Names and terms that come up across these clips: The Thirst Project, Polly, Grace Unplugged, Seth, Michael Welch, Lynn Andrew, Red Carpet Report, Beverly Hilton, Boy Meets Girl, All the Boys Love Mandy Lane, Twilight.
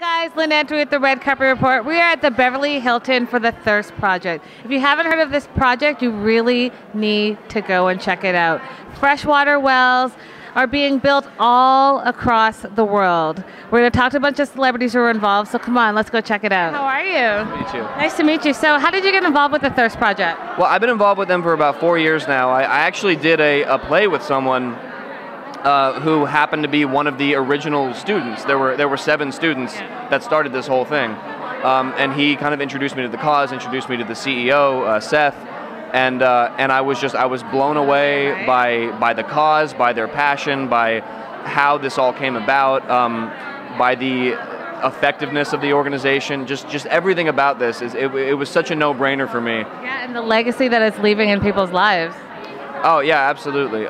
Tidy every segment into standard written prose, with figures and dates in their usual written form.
guys, Lynn Andrew with the Red Carpet Report. We are at the Beverly Hilton for the Thirst Project. If you haven't heard of this project, you really need to go and check it out. Freshwater wells are being built all across the world. We're going to talk to a bunch of celebrities who are involved, so come on, let's go check it out. How are you? Nice to meet you. Nice to meet you. So how did you get involved with the Thirst Project? Well, I've been involved with them for about 4 years now. I actually did a play with someone who happened to be one of the original students. There were 7 students that started this whole thing. And he kind of introduced me to the cause, introduced me to the CEO, Seth, and I was blown away by the cause, by their passion, by how this all came about, by the effectiveness of the organization. Just everything about this is it was such a no-brainer for me. Yeah, and the legacy that it's leaving in people's lives. Oh yeah, absolutely.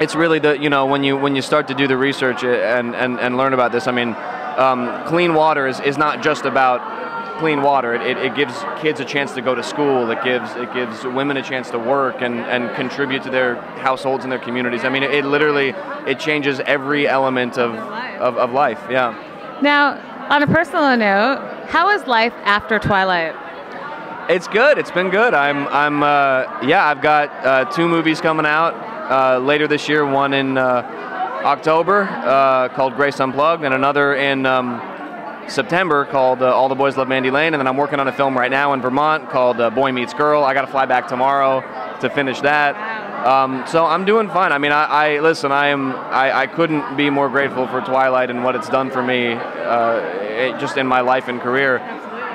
It's really when you start to do the research and learn about this. I mean, clean water is not just about clean water. It gives kids a chance to go to school. It gives women a chance to work and contribute to their households and their communities. I mean, it literally changes every element of life. Yeah. Now, on a personal note, how is life after Twilight? It's good. It's been good. I've got 2 movies coming out. Later this year, one in October called Grace Unplugged, and another in September called All the Boys Love Mandy Lane, and then I'm working on a film right now in Vermont called Boy Meets Girl. I got to fly back tomorrow to finish that. So I'm doing fine. I mean, I couldn't be more grateful for Twilight and what it's done for me, just in my life and career.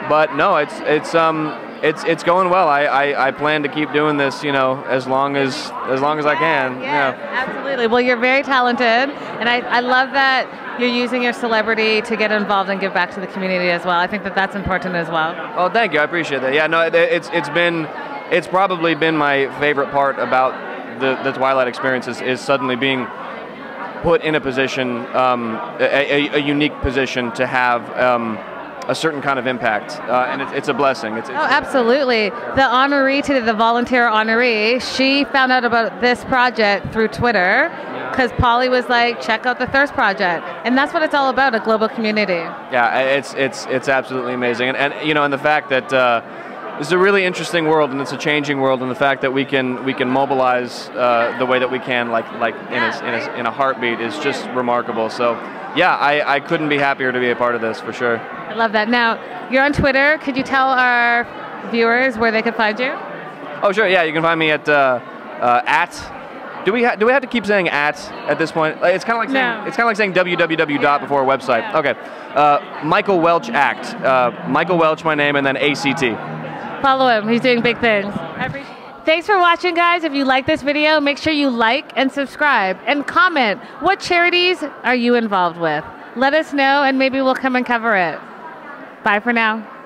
But no, it's going well. I plan to keep doing this, as long as I can. Yeah, absolutely. Well, you're very talented, and I love that you're using your celebrity to get involved and give back to the community as well. I think that that's important as well. Oh, thank you. I appreciate that. Yeah, no, it's probably been my favorite part about the Twilight experience is suddenly being put in a position, a unique position to have. A certain kind of impact, and it's a blessing. It's oh, absolutely. The honoree today, the volunteer honoree, she found out about this project through Twitter because Polly was like, check out the Thirst Project. And that's what it's all about, a global community. Yeah, it's absolutely amazing. And the fact that it's a really interesting world, and it's a changing world, and the fact that we can mobilize the way that we can, in a heartbeat, is just remarkable. So, yeah, I couldn't be happier to be a part of this for sure. I love that. Now, you're on Twitter. Could you tell our viewers where they can find you? Oh, sure. Yeah, you can find me at Do we have to keep saying at this point? It's kind of like saying www dot before a website. Yeah. Okay. Michael Welch Act. Michael Welch, my name, and then ACT. Follow him. He's doing big things. Thanks for watching, guys. If you like this video, make sure you like and subscribe and comment. What charities are you involved with? Let us know, and maybe we'll come and cover it. Bye for now.